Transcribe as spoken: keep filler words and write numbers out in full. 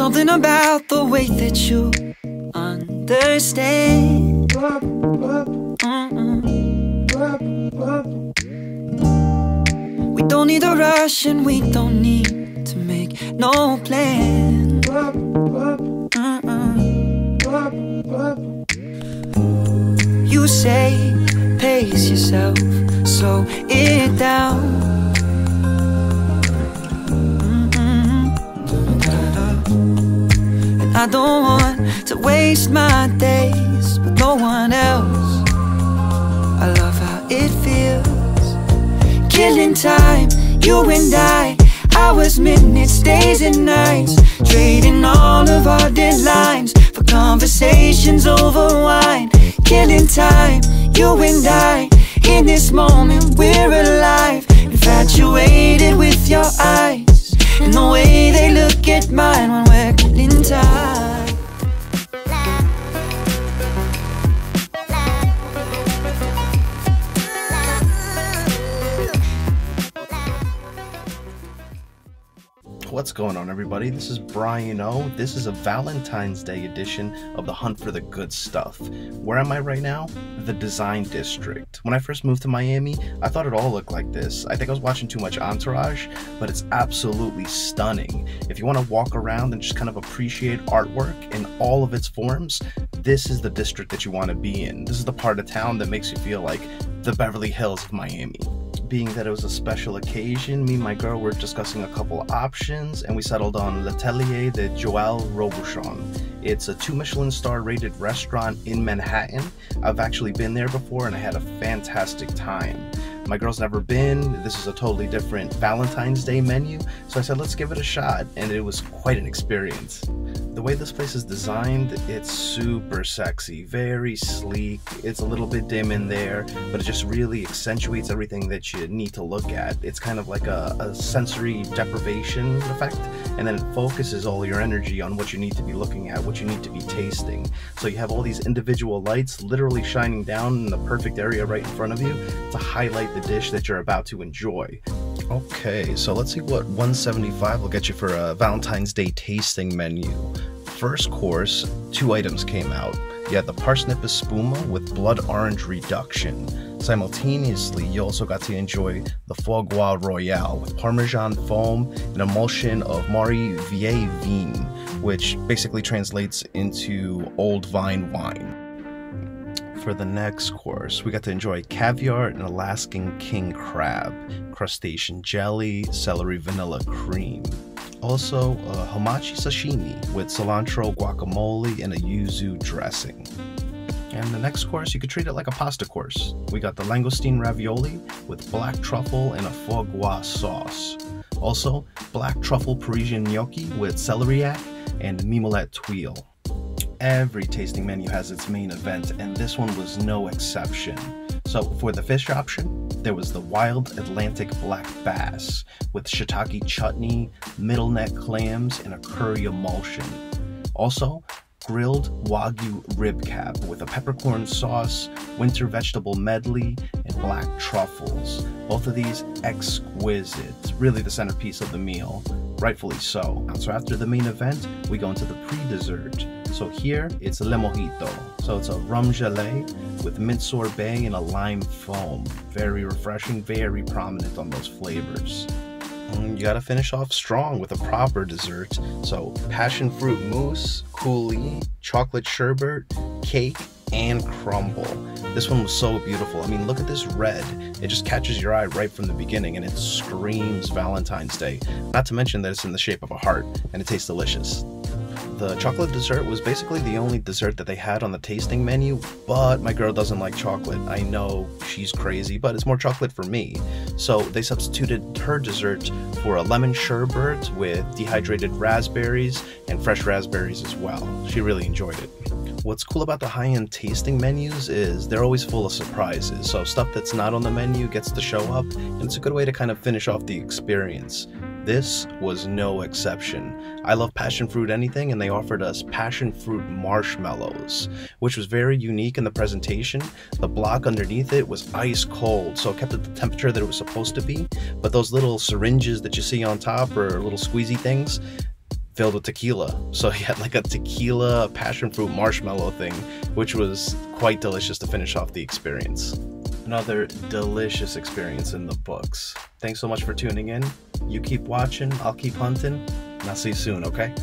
something about the way that you understand. Mm-mm. We don't need a rush and we don't need to make no plan. Mm-mm. You say pace yourself, slow it down. I don't want to waste my days with no one else. I love how it feels. Killing time, you and I. Hours, minutes, days and nights. Trading all of our deadlines for conversations over wine. Killing time, you and I. In this moment we're alive. Infatuated with your eyes and the way they look at mine when we're killing time. What's going on, everybody? This is Bryan O. This is a Valentine's Day edition of the Hunt for the Good Stuff. Where am I right now? The Design District. When I first moved to Miami, I thought it all looked like this. I think I was watching too much Entourage, but it's absolutely stunning. If you want to walk around and just kind of appreciate artwork in all of its forms, this is the district that you want to be in. This is the part of town that makes you feel like the Beverly Hills of Miami. Being that it was a special occasion, me and my girl were discussing a couple options and we settled on L'Atelier de Joël Robuchon. It's a two Michelin star rated restaurant in Manhattan. I've actually been there before and I had a fantastic time. My girl's never been. This is a totally different Valentine's Day menu, so I said let's give it a shot, and it was quite an experience. The way this place is designed, it's super sexy, very sleek. It's a little bit dim in there, but it just really accentuates everything that you need to look at. It's kind of like a, a sensory deprivation effect, and then it focuses all your energy on what you need to be looking at, what you need to be tasting. So you have all these individual lights literally shining down in the perfect area right in front of you to highlight the dish that you're about to enjoy. Okay, so let's see what one seventy-five will get you for a Valentine's Day tasting menu. First course, two items came out. You had the parsnip espuma with blood orange reduction. Simultaneously, you also got to enjoy the foie gras royale with parmesan foam and emulsion of Maury Vielles Vignes, which basically translates into old vine wine. For the next course, we got to enjoy caviar and Alaskan king crab, crustacean jelly, celery vanilla cream. Also, a hamachi sashimi with cilantro guacamole and a yuzu dressing. And the next course, you could treat it like a pasta course. We got the langoustine ravioli with black truffle and a foie gras sauce. Also, black truffle Parisian gnocchi with celeriac and mimolette tuile. Every tasting menu has its main event, and this one was no exception. So for the fish option, there was the wild Atlantic black bass with shiitake chutney, middle neck clams, and a curry emulsion. Also, grilled Wagyu rib cap with a peppercorn sauce, winter vegetable medley, and black truffles. Both of these exquisite, really the centerpiece of the meal, rightfully so. So after the main event, we go into the pre-dessert. So here, it's Le Mojito. So it's a rum gelée with mint sorbet and a lime foam. Very refreshing, very prominent on those flavors. You gotta finish off strong with a proper dessert. So passion fruit mousse, coulis, chocolate sherbet, cake, and crumble. This one was so beautiful. I mean, look at this red. It just catches your eye right from the beginning and it screams Valentine's Day. Not to mention that it's in the shape of a heart and it tastes delicious. The chocolate dessert was basically the only dessert that they had on the tasting menu, but my girl doesn't like chocolate. I know she's crazy, but it's more chocolate for me. So they substituted her dessert for a lemon sherbet with dehydrated raspberries and fresh raspberries as well. She really enjoyed it. What's cool about the high-end tasting menus is they're always full of surprises, so stuff that's not on the menu gets to show up, and it's a good way to kind of finish off the experience. This was no exception. I love passion fruit anything, and they offered us passion fruit marshmallows, which was very unique in the presentation. The block underneath it was ice cold, so it kept at the temperature that it was supposed to be, but those little syringes that you see on top, or little squeezy things, filled with tequila. So he had like a tequila passion fruit marshmallow thing, which was quite delicious to finish off the experience. Another delicious experience in the books. Thanks so much for tuning in. You keep watching, I'll keep hunting, and I'll see you soon, okay?